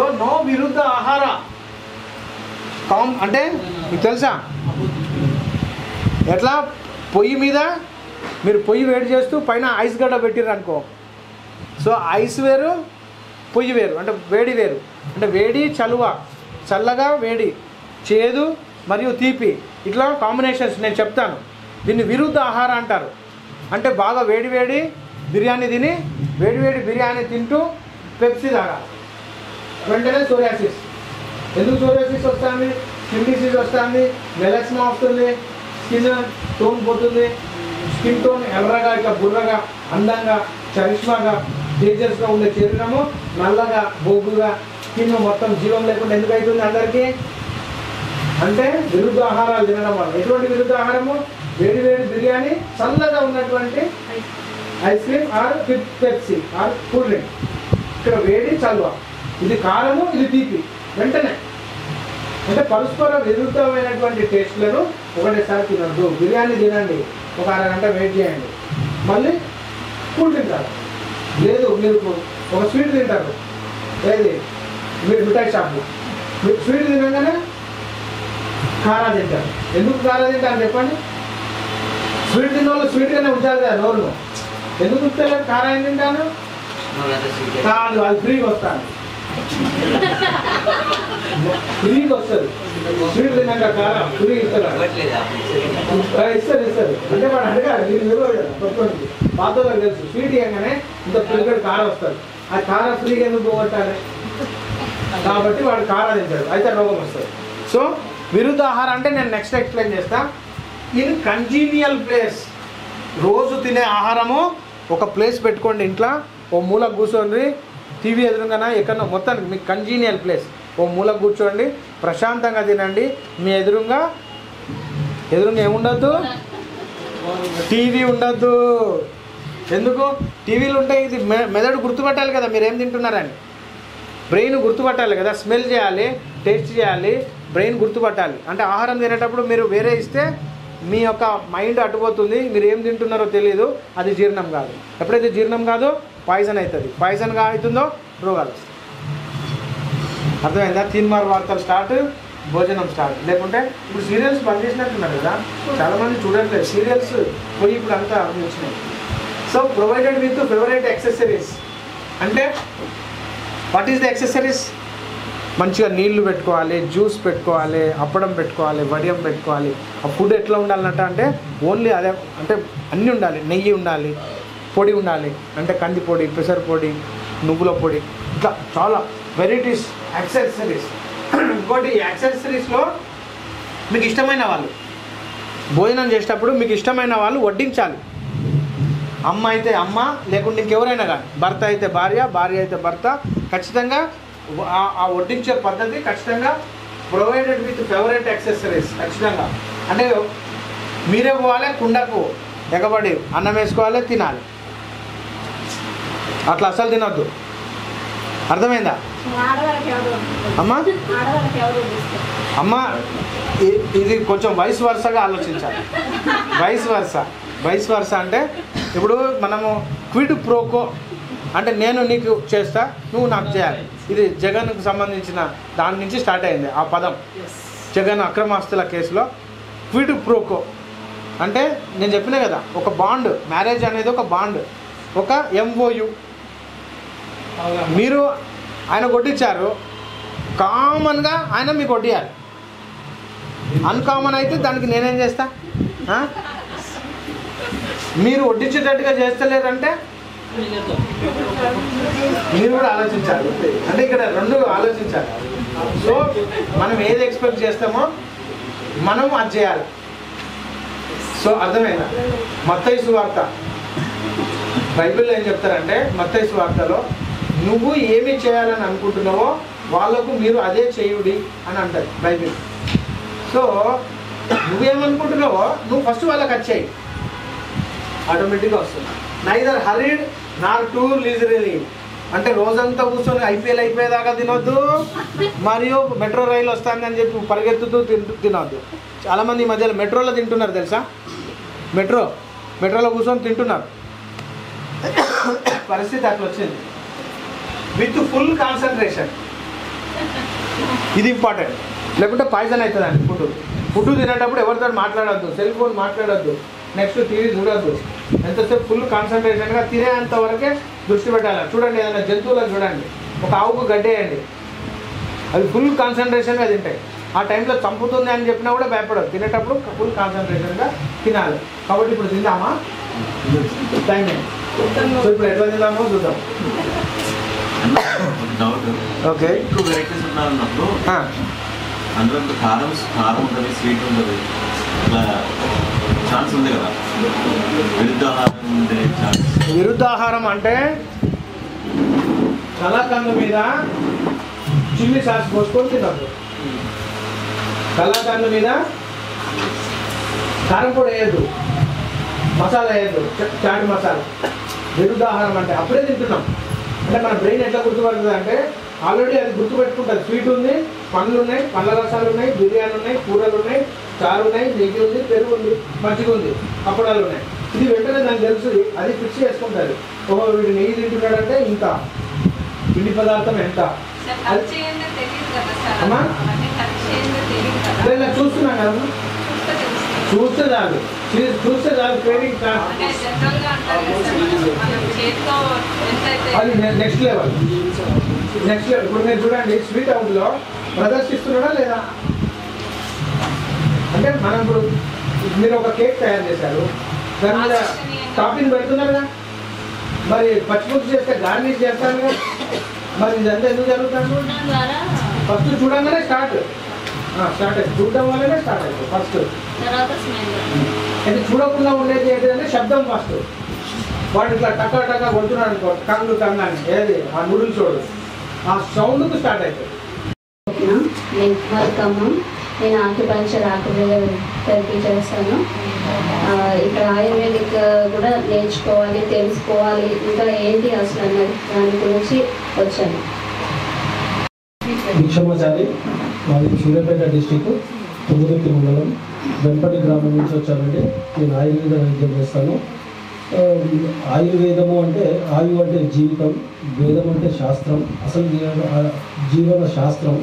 So no विरुद्ध आहार काम అంటే మీకు తెలుసా ఎట్లా పొయ్యి మీద మీరు పొయ్యి వేడి చేస్తూ పైన ఐస్ గడ్డ పెట్టిర్రు అనుకో సో ఐస్ వేరు పొయ్యి వేరు అంటే వేడి వేరు అంటే వేడి చలువ చల్లగా వేడి చేదు మరియు తీపి ఇట్లా కాంబినేషన్స్ నేను చెప్తాను దీన్ని విరుద్ధ ఆహారం అంటారు అంటే బాగా వేడి వేడి బిర్యానీ తిని వేడి వేడి బిర్యానీ తింటూ పెప్సీ తాగాలి వెంటనే సోరియాసిస్ ఎందుకు సోరియాసిస్ వస్తుంది స్కిన్ డిసీజ్ వస్తుంది మెలాస్మా వస్తుంది స్కిన్ టోన్ పోతుంది స్కిన్ టోన్ ఎర్రగా ఇట్లా బుర్రగా అందంగా చరిష్మాగా డేంజర్స్గా ఉండే శరీరము నల్లగా బొగ్గుగా స్కిన్ మొత్తం జీవం లేకుండా ఎందుకు అవుతుంది అందరికీ అంటే విరుద్ధ ఆహారాలు తినడం వల్ల ఎటువంటి విరుద్ధ ఆహారము వేడి వేడి బిర్యానీ చల్లగా ఉన్నటువంటి ice cream or Pepsi or cool drink ఇక్కడ వేడి చల్వ ఇది కారము ఇది తీపి వెంటనే అంటే పరస్పర విరుద్ధమైనటువంటి టేస్ట్లను ఒకటేసారి తినద్దు బిర్యానీ తినండి ఒక అరగంట వెయిట్ చేయండి మళ్ళీ కూల్ డ్రింక్ తాగండి లేదు మీరు ఒక స్వీట్ తింటారు ఏది మీరు మిఠాయి షాపు మీరు స్వీట్ తినగానే కారా తింటారు ఎందుకు కారా తింటారు చెప్పండి స్వీట్ తిన్న వాళ్ళు స్వీట్గానే ఉంచాలి కదా నోళ్ళు ఎందుకు ఉంచలేదు కారా ఏం తింటాను కాదు అది ఫ్రీగా వస్తాను ఫ్రీగా వస్తుంది స్వీట్ తిన్నాక కారా ఫ్రీ ఇస్తారు ఇస్తారు ఇస్తారు అంటే వాడు అడగాలి మీరు నిలబడి ప్రతి పాతోళ్ళకి తెలుసు స్వీట్ ఇవ్వగానే ఇంత పిల్లడు కారా వస్తారు ఆ కారా ఫ్రీగా ఎందుకు పోగొట్టాలి కాబట్టి వాడు కారా తింటాడు అయితే రోగం వస్తుంది సో విరుద్ధ ఆహారం అంటే నేను నెక్స్ట్ ఎక్స్ప్లెయిన్ చేస్తాను ఇన్ కంజీనియల్ ప్లేస్ రోజు తినే ఆహారము ఒక ప్లేస్ పెట్టుకోండి ఇంట్లో ఓ మూల కూర్చోండి టీవీ ఎదురుగానా ఎక్కడో మొత్తానికి మీకు కంజీనియల్ ప్లేస్ ఓ మూల కూర్చోండి ప్రశాంతంగా తినండి మీ ఎదురుగా ఏముండద్దు టీవీ ఉండద్దు ఎందుకు టీవీలు ఉంటాయి ఇది మెదడు గుర్తుపట్టాలి కదా మీరు ఏం తింటున్నారని బ్రెయిన్ గుర్తుపట్టాలి కదా స్మెల్ చేయాలి టేస్ట్ చేయాలి బ్రెయిన్ గుర్తుపట్టాలి అంటే ఆహారం తినేటప్పుడు మీరు వేరే ఇస్తే మీ యొక్క మైండ్ అటుపోతుంది మీరు ఏం తింటున్నారో తెలియదు అది జీర్ణం కాదు ఎప్పుడైతే జీర్ణం కాదో పాయిజన్ అవుతుంది పాయిజన్గా అవుతుందో రోగాలు వస్తాయి అర్థమైందా తీన్మార్ వార్తలు స్టార్ట్ భోజనం స్టార్ట్ లేకుంటే ఇప్పుడు సీరియల్స్ బంద్ చేసినట్టున్నారు కదా చాలామంది చూడట్లేదు సీరియల్స్ పోయి ఇప్పుడు అంతా వచ్చినాయి so provided with favourite accessories అంటే వాట్ ఈస్ ద యాక్సెసరీస్ మంచిగా నీళ్లు పెట్టుకోవాలి జ్యూస్ పెట్టుకోవాలి అప్పడం పెట్టుకోవాలి వడియం పెట్టుకోవాలి ఆ ఫుడ్ ఎట్లా ఉండాలంట అంటే ఓన్లీ అదే అంటే అన్నీ ఉండాలి నెయ్యి ఉండాలి పొడి ఉండాలి అంటే కంది పొడి పెసర పొడి నువ్వుల పొడి ఇట్లా చాలా వెరైటీస్ యాక్సెసరీస్ ఇంకోటి యాక్సెసరీస్లో మీకు ఇష్టమైన వాళ్ళు భోజనం చేసేటప్పుడు మీకు ఇష్టమైన వాళ్ళు వడ్డించాలి అమ్మ అయితే అమ్మ లేకుంటే ఇంకెవరైనా కానీ భర్త అయితే భార్య భార్య అయితే భర్త ఖచ్చితంగా ఆ వడ్డించే పద్ధతి ఖచ్చితంగా ప్రొవైడెడ్ విత్ ఫేవరెట్ యాక్సెసరీస్ ఖచ్చితంగా అంటే మీరే పోవాలి కుండకు ఎగబడి అన్నం వేసుకోవాలి తినాలి అట్లా అసలు తినొద్దు అర్థమైందా అమ్మా అమ్మ ఇది కొంచెం వయసు వరుసగా ఆలోచించాలి వయసు వరుస అంటే ఇప్పుడు మనము క్విడ్ ప్రోకో అంటే నేను నీకు చేస్తా నువ్వు నాకు చేయాలి ఇది జగన్కు సంబంధించిన దాని నుంచి స్టార్ట్ అయింది ఆ పదం జగన్ అక్రమాస్తుల కేసులో క్విడ్ ప్రోకో అంటే నేను చెప్పినా కదా ఒక బాండ్ మ్యారేజ్ అనేది ఒక బాండ్ ఒక ఎంఓయు మీరు ఆయన కొట్టించారు కామన్గా ఆయన మీకు కొట్టియాలి అన్కామన్ అయితే దానికి నేనేం చేస్తా మీరు వడ్డించేటట్టుగా చేస్తలేరంటే మీరు కూడా ఆలోచించాలి అంటే ఇక్కడ రెండు ఆలోచించాలి సో మనం ఏది ఎక్స్పెక్ట్ చేస్తామో మనం అది చేయాలి సో అర్థమైందా మత్తయి సువార్త బైబిల్లో ఏం చెప్తారంటే మత్తయి సువార్తలో నువ్వు ఏమి చేయాలని అనుకుంటున్నావో వాళ్ళకు మీరు అదే చేయుడి అని అంటది బైబిల్ సో నువ్వేమనుకుంటున్నావో నువ్వు ఫస్ట్ వాళ్ళకి వచ్చేయి ఆటోమేటిక్గా వస్తుంది neither hurried nor too leisurely అంటే రోజంతా కూర్చొని ఐపీఎల్ అయిపోయేదాకా తినొద్దు మరియు మెట్రో రైలు వస్తుందని చెప్పి పరిగెత్తుతూ తినొద్దు చాలామంది ఈ మధ్యలో మెట్రోలో తింటున్నారు తెలుసా మెట్రోలో కూర్చొని తింటున్నారు పరిస్థితి అట్లా వచ్చింది విత్ ఫుల్ కాన్సన్ట్రేషన్ ఇది ఇంపార్టెంట్. లేకుంటే పాయిజన్ అవుతుంది అండి ఫుడ్. ఫుడ్ తినేటప్పుడు ఎవరితో మాట్లాడద్దు, సెల్ ఫోన్ మాట్లాడద్దు, నెక్స్ట్ టీవీ చూడద్దు. ఎంతసేపు ఫుల్ కాన్సన్ట్రేషన్గా తినేంత వరకే దృష్టి పెట్టాలి. చూడండి ఏదైనా జంతువులను చూడండి, ఒక ఆవుకు గడ్డేయండి, అది ఫుల్ కాన్సన్ట్రేషన్గా తింటాయి. ఆ టైంలో చంపుతుంది అని చెప్పినా కూడా భయపడదు. తినేటప్పుడు ఫుల్ కాన్సన్ట్రేషన్గా తినాలి. కాబట్టి ఇప్పుడు తిందామా? Thank you. సో ఇప్పుడు ఎట్లా తిందామో చూద్దాం. డౌట్ ఓకే, టూ వెరైటీస్ ఉన్నాయన్నప్పుడు అందులో కారం కారం ఉంటుంది, స్వీట్ ఉంటుంది, ఇట్లా ఛాన్స్ ఉంది కదా విరుద్ధాహారం ఉండే ఛాన్స్. విరుద్ధాహారం అంటే కళాకంద మీద చిల్లీ సాస్ పోసుకొని తినద్దు, కళాకంద మీద కారం కూడా వేయద్దు, మసాలా వేయద్దు, చాట్ మసాలా. విరుద్ధాహారం అంటే అప్పుడే తింటున్నాం అంటే మన బ్రెయిన్ ఎట్లా గుర్తుపడుతుంది అంటే ఆల్రెడీ అది గుర్తుపెట్టుకుంటుంది. స్వీట్ ఉంది, పండ్లు ఉన్నాయి, పండ్ల రసాలు ఉన్నాయి, బిర్యానీ ఉన్నాయి, కూరలు ఉన్నాయి, చారు ఉన్నాయి, నెయ్యి ఉంది, పెరుగు ఉంది, మజ్జిగ ఉంది, అప్పడాలు ఉన్నాయి. ఇది వెంటనే దానికి తెలుస్తుంది, అది ఫిక్స్ చేసుకుంటుంది. ఒక వీడు నెయ్యి తింటున్నాడంటే ఇంత పిండి పదార్థం ఎంత అమ్మా చూస్తున్నాం కదా, చూస్తే చాలు, చూస్తే చాలు ట్రైనింగ్. అది నెక్స్ట్ లెవెల్, నెక్స్ట్ లెవెల్. ఇప్పుడు మీరు చూడండి స్వీట్ అవుట్లో ప్రదర్శిస్తున్నాడా లేదా అంటే మనం ఇప్పుడు మీరు ఒక కేక్ తయారు చేశారు, దాని మీద టాపింగ్ పెడుతున్నారు కదా, మరి పచ్చిపులుసు చేస్తే గార్నిష్ చేస్తాను కదా, మరి ఇదంతా ఎందుకు జరుగుతాను? ఫస్ట్ చూడంగానే స్టార్ట్ స్టార్ట్ అయింది, చూడడం వల్లనే స్టార్ట్ అయింది ఫస్ట్. అయితే చూడకుండా ఉండేది ఏంటంటే శబ్దం ఫస్ట్. వాడు ఇట్లా టకా టకా కొడుతున్నాడు అనుకో, కంగు కంగు అని, ఏది ఆ నూడిల్స్ చూడు, ఆ సౌండ్కు స్టార్ట్ అవుతుంది. నేను వెల్కమ్, నేను ఆక్యుపంక్చర్ ఆక్యుపంచర్ థెరపీ చేస్తాను. ఇక్కడ ఆయుర్వేదిక్ కూడా నేర్చుకోవాలి, తెలుసుకోవాలి, ఇంకా ఏంటి అసలు అన్నది దాని గురించి వచ్చాను. భిక్షమాచారి, మాది సూర్యాపేట డిస్టిక్, 9వ మండలం, వెంపటి గ్రామం నుంచి వచ్చానండి. నేను ఆయుర్వేద వైద్యం చేస్తాను. ఆయుర్వేదము అంటే ఆయు అంటే జీవితం, వేదం అంటే శాస్త్రం, అసలు జీవన శాస్త్రం.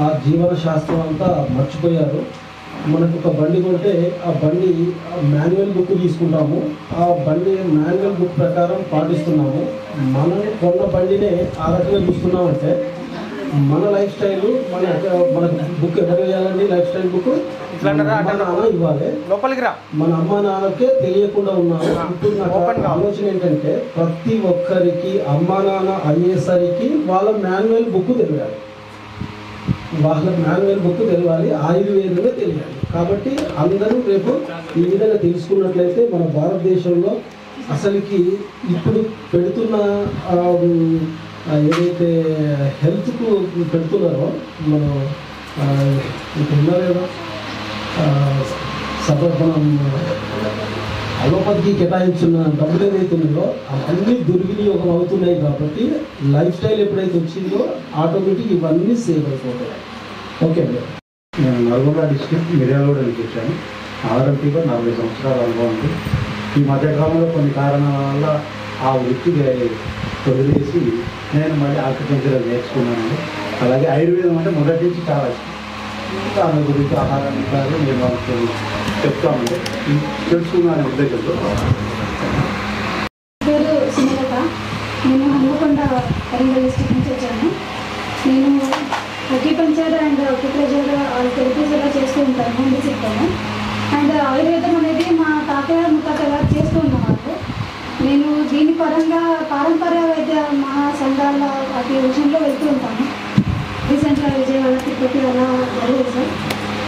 ఆ జీవన శాస్త్రం అంతా మర్చిపోయారు. మనకు ఒక బండి కొంటే ఆ బండి మాన్యువల్ బుక్ తీసుకుంటాము, ఆ బండి మాన్యువల్ బుక్ ప్రకారం పాటిస్తున్నాము. మనం కొన్న బండినే ఆ రకంగా చూస్తున్నామంటే మన లైఫ్ స్టైల్, మన మనకు బుక్ ఎక్కడ వేయాలండి? లైఫ్ స్టైల్ బుక్ ఇట్లా ఇవ్వాలి. మన అమ్మ నాన్నకే తెలియకుండా ఉన్నాము. ఇప్పుడు నాకు ఆలోచన ఏంటంటే ప్రతి ఒక్కరికి అమ్మ నాన్న అయ్యేసరికి వాళ్ళ మాన్యువల్ బుక్ తెలియాలి, వాళ్ళ మాన్యువల్ బుక్ తెలియాలి, ఆయుర్వేదంలో తెలియాలి. కాబట్టి అందరూ రేపు ఈ విధంగా తెలుసుకున్నట్లయితే మన భారతదేశంలో అసలుకి ఇప్పుడు పెడుతున్న ఏదైతే హెల్త్కు పెడుతున్నారో మనం ఇప్పుడున్నారేదో సదర్భనం అలోపతికి కేటాయించిన డబ్బులు ఏదైతే ఉన్నాయో అవన్నీ దుర్వినియోగం అవుతున్నాయి. కాబట్టి లైఫ్ స్టైల్ ఎప్పుడైతే వచ్చిందో ఆటోమేటిక్ ఇవన్నీ సేవ్ అయిపోతాయి. ఓకే అండి, నేను నల్గొండ డిస్ట్రిక్ట్ మిర్యాలగూడ అని చూశాను. ఆరోగ్యంగా 40 సంవత్సరాల అనుభవం ఉంది. ఈ మధ్యకాలంలో కొన్ని కారణాల వల్ల ఆ వృత్తి వదిలేసి నేను మళ్ళీ ఆక్యుపంక్చర్ నేర్చుకున్నాను. అలాగే ఆయుర్వేదం అంటే మొదటి నుంచి చాలా ఇష్టం. దాని గురించి ఆహారాన్ని కాదు నేను వాళ్ళకి చెప్తామంటే తెలుసుకున్నాను ఉద్దేశంతో. పేరు సుమలత, నేను హనుమకొండ వరంగల్ డిస్ట్రిక్ట్ నుంచి వచ్చాను. నేను ఆక్యుపంక్చర్ అండ్ ఆక్యుప్రెజర్ థెరపీస్ ఎలా చేస్తూ ఉంటాను, ముందు చెప్తాను. అండ్ ఆయుర్వేదం అనేది మా తాతయ్య ముత్తాతయ్య చేస్తూ ఉన్నమాట. నేను దీని పరంగా పారంపర్య వైద్య మహాసంఘాల అతి విషయంలో వెళ్తూ ఉంటాను. రీసెంట్గా విజయవాడ, తిరుపతి అలా జరిగింది సార్,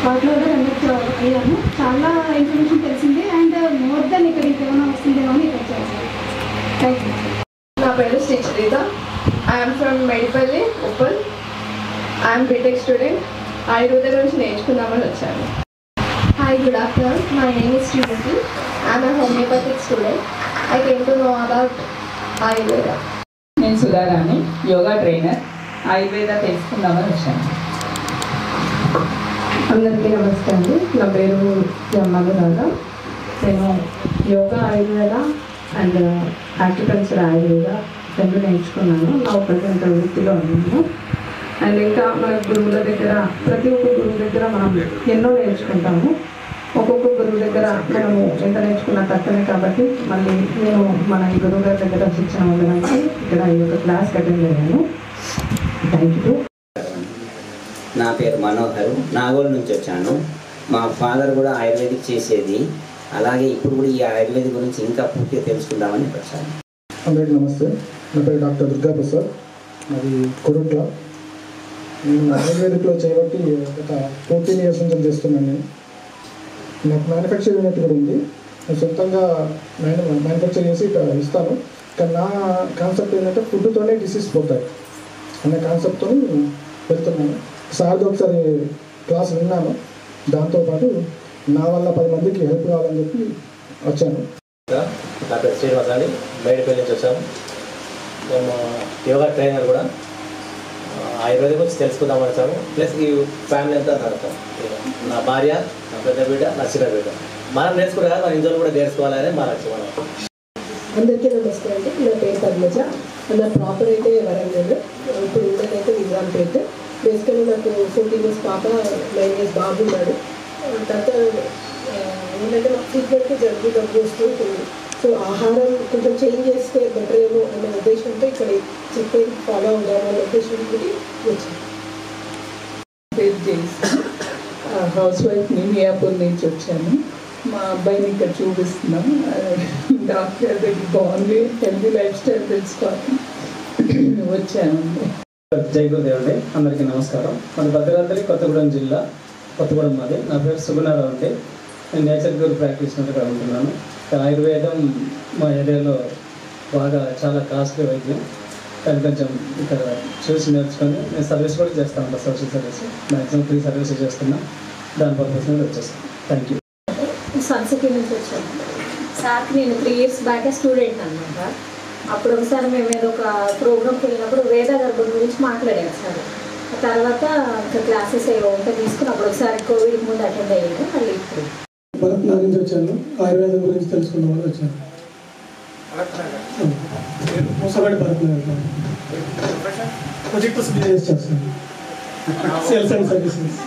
వాటిలో కూడా రెండు అయ్యాను. చాలా ఇన్ఫర్మేషన్ తెలిసింది అండ్ మోర్ దెన్ ఇక్కడ ఇంకేమైనా వస్తుందేమో అని ఇక్కడ చేశాను. Thank you. నా పేరు Srisrita, I'm from Medipalli Uppal. I'm BTech student. Ayurveda నుంచి నేర్చుకుందామని వచ్చాను. Hi, good afternoon. My name is Srimathi. I'm a homeopathic student. I came to know about Ayurveda. నేను సుధారాణి, యోగా ట్రైనర్. ఆయుర్వేద తెలుసుకుందామని వచ్చాను. అందరికీ నమస్తే అండి. నా పేరు జమ్మగరాజా. నేను యోగా ఆయుర్వేద అండ్ ఆక్యుపంక్చర్ ఆయుర్వేద రెండు నేర్చుకున్నాను. నా ప్రజెంట్ వృత్తిలో ఉన్నాను. అండ్ ఇంకా మన గురువుల దగ్గర ప్రతి ఒక్క గురువు దగ్గర మనం ఎన్నో నేర్చుకుంటాము. ఒక్కొక్క గురువు దగ్గర మనము ఎంత నేర్చుకున్నా తక్కువే కాబట్టి మళ్ళీ నేను మన గురువు గారి దగ్గర శిక్షణ ఉండడానికి ఇక్కడ ఈ యొక్క క్లాస్ అటెండ్ అయ్యాను. Thank you. నా పేరు మనోహర్, నాగోల్ నుంచి వచ్చాను. మా ఫాదర్ కూడా ఆయుర్వేదిక్ చేసేది, అలాగే ఇప్పుడు కూడా ఈ ఆయుర్వేదిక్ గురించి ఇంకా పూర్తిగా తెలుసుకుందామని వచ్చాను. అందరికీ నమస్తే, నా పేరు డాక్టర్ దుర్గా ప్రసాద్, అది కొరుట్ల. నేను ఆయుర్వేదిక్లో చేయబట్టి ఒక 14 years నుంచి చేస్తున్నాను. నేను నాకు మ్యానుఫ్యాక్చర్ యూనిట్ కూడా ఉంది, నేను సొంతంగా మ్యానుఫ్యాక్చర్ చేసి ఇస్తాను. కానీ నా కాన్సెప్ట్ ఏంటంటే ఫుడ్తోనే డిసీజ్ పోతాయి అనే కాన్సెప్ట్తో వెళ్తున్నాను. సార్ది ఒకసారి క్లాస్ విన్నాను, దాంతోపాటు నా వల్ల 10 మందికి హెల్ప్ కావాలని చెప్పి వచ్చాను. డాక్టర్ శ్రీనివాస్ అని బయటపల్లి నుంచి వచ్చాము. మేము యోగా ట్రైనర్ కూడా. ఆయుర్వేద గురించి తెలుసుకుందాం అంటాము, ప్లస్ ఈ ఫ్యామిలీ అంతా నడతాం. నా భార్య, నా పెద్ద బిడ్డ, నా చిన్న బిడ్డ, మనం నేర్చుకునే కదా మన ఇంజోలు కూడా నేర్చుకోవాలని మా లక్ష్యం. అందరికీ నమస్తే అండి, నా పేరు పద్మజ, నా ప్రాపర్ అయితే వరంగల్, ఇప్పుడు ఉండేదైతే నిజాంపేట. బేసికలీ నాకు 14 years పాప, 9 years బాబు ఉన్నాడు. తర్వాత ఏంటంటే నాకు ట్రీట్మెంట్కి జరుగు డబ్బు వస్తూ ఉంటుంది. సో ఆహారం కొంచెం చేంజ్ చేస్తే బెటర్ ఏమో అనే ఉద్దేశంతో ఇక్కడ చెప్పేది ఫాలో అవుదాం అనే ఉద్దేశం గురించి వచ్చాను. పేరు చేసి హౌస్ వైఫ్ని, మియాపూర్ నుంచి వచ్చాను. మా అబ్బాయిని ఇక్కడ చూపిస్తున్నాం. డాక్టర్ దగ్గర బాగుంది, హెల్తీ లైఫ్ స్టైల్ తెలుసుకోవాలి వచ్చాను. జై గురుదేవుడే, అందరికీ నమస్కారం. మన భద్రాద్రి కొత్తగూడెం జిల్లా, కొత్తగూడెం మాది. నా పేరు సుగుణారావు అండి, నేను నేచర్ గురు ప్రాక్టీషనర్గా ఉంటున్నాను. ఆయుర్వేదం మా ఏరియాలో బాగా చాలా కాస్ట్లీ వైద్యం, కానీ కొంచెం ఇక్కడ చూసి నేర్చుకొని నేను సర్వీస్ కూడా చేస్తాను ఉంటాను. సోషల్ సర్వీస్ మ్యాక్సిమం 3 సర్వీస్ చేస్తున్నాను, దాని పర్పస్ మీద వచ్చేస్తాను. Thank you. సన్సిటీ నుంచి వచ్చాను సార్కి. నేను 3 years బ్యాకే స్టూడెంట్ అనమాట. అప్పుడు ఒకసారి మేము ఏదో ఒక ప్రోగ్రామ్కి వెళ్ళినప్పుడు వేద గర్భం గురించి మాట్లాడాను సార్. తర్వాత ఇంకా క్లాసెస్ ఏవో ఉంటే తీసుకుని అప్పుడు ఒకసారి కోవిడ్ ముందు అటెండ్ అయ్యాను. మళ్ళీ ఇప్పుడు భరత్ నగర్ నుంచి వచ్చాను, ఆయుర్వేదం గురించి తెలుసుకుందాం అని వచ్చాను. మూసగడ్డ భరత్ నగర్ ప్రాజెక్ట్స్ బిజినెస్ చేస్తాను, సేల్స్ అండ్ సర్వీసెస్.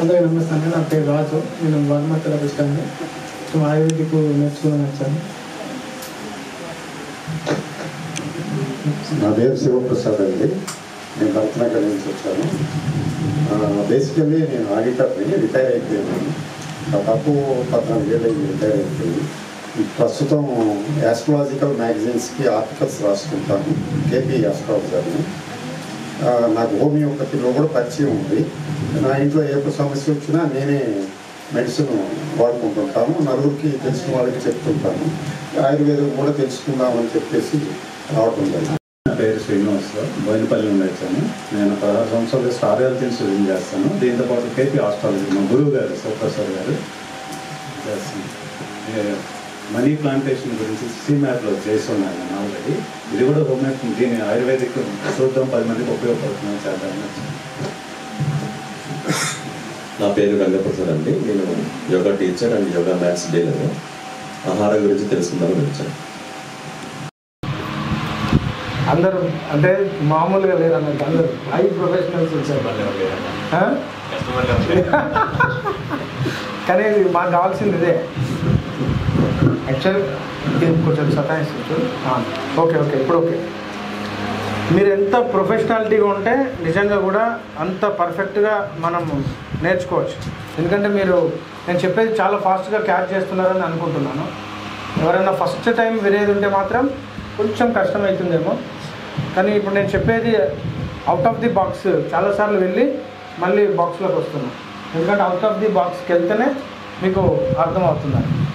అందరికీ నమస్తే, నా పేరు రాజు, నేను వాల్మార్ట్లో వచ్చాను. నేను ఆయుర్వేదిక్ నేర్చుకుని వచ్చాను. నా పేరు శివప్రసాద్ అండి, నేను భరతనగర్ నుంచి వచ్చాను. బేసికల్లీ నేను ఆగిటర్ని, రిటైర్ అయిపోయాను. దాదాపు 14 years అయ్యి రిటైర్ అయిపోయింది. ప్రస్తుతం యాస్ట్రాలజికల్ మ్యాగజైన్స్కి ఆర్టికల్స్ రాసుకుంటాను, కేపీ ఆస్ట్రాలజర్ని. నాకు హోమియోపతిలో కూడా పరిచయం ఉంది. నా ఇంట్లో ఏ సమస్య వచ్చినా నేనే మెడిసిన్ వాడుకుంటుంటాను, నలుగురికి తెలిసిన వాళ్ళకి చెప్తుంటాను. ఆయుర్వేదం కూడా తెలుసుకుందామని చెప్పేసి రావటం జరిగింది. నా పేరు శ్రీనివాస్, బోయినపల్లి నుండి వచ్చాను. నేను 16 సంవత్సరాలు ఆర్యాలజీని సూచన చేస్తాను, దీంతోపాటు కేపీ ఆస్ట్రాలజీ మా గురువు గారు శివప్రసాద్ గారు చేస్తాను. మనీ ప్లాంటేషన్ గురించి సీమ్యాప్లో చేస్తున్నాను నేను ఆల్రెడీ. ఇది కూడా హోమియోపతి, దీని ఆయుర్వేదిక్ చూద్దాం, 10 మందికి ఉపయోగపడుతుందని చేద్దామని వచ్చాను. నా పేరు గంగప్రసాద్ అండి, నేను yoga teacher and yoga maths dealer. ఆహారం గురించి తెలుసుకుందామని వచ్చాను. అందరూ అంటే మామూలుగా లేరు అన్నట్టు, అందరూ హై ప్రొఫెషనల్స్ వచ్చారు. కానీ మాకు కావాల్సింది ఇదే యాక్చువల్. దీనికి కొంచెం సతాయిస్తూ ఓకే ఓకే ఇప్పుడు ఓకే. మీరు ఎంత ప్రొఫెషనాలిటీగా ఉంటే నిజంగా కూడా అంత పర్ఫెక్ట్గా మనం నేర్చుకోవచ్చు. ఎందుకంటే మీరు నేను చెప్పేది చాలా ఫాస్ట్గా క్యాచ్ చేస్తున్నారని అనుకుంటున్నాను. ఎవరైనా ఫస్ట్ టైం వినేది ఉంటే మాత్రం కొంచెం కష్టమవుతుందేమో, కానీ ఇప్పుడు నేను చెప్పేది అవుట్ ఆఫ్ ది బాక్స్ చాలాసార్లు వెళ్ళి మళ్ళీ బాక్స్లోకి వస్తున్నాను. ఎందుకంటే అవుట్ ఆఫ్ ది బాక్స్కి వెళ్తేనే మీకు అర్థమవుతుంది.